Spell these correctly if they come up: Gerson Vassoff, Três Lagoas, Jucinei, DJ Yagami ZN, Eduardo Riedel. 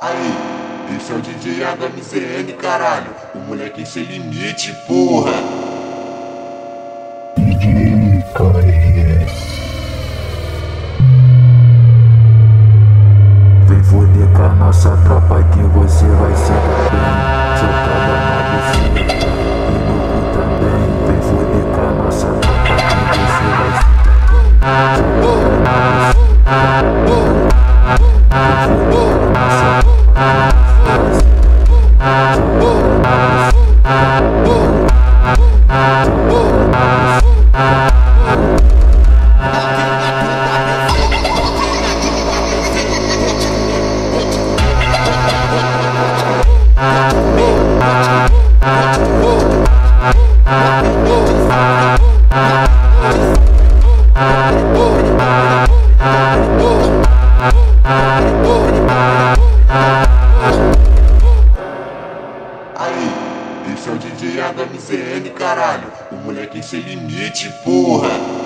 Aí, esse é o DJ Yagami ZN, caralho. O moleque sem limite, porra. DJ Yagami vem foder com a nossa tropa que você vai se dar bem. Soltada na buceta e no cu também. Vem foder com a nossa tropa que você vai se dar bem. Esse é o DJ Yagami ZN, caralho. O moleque sem limite, porra.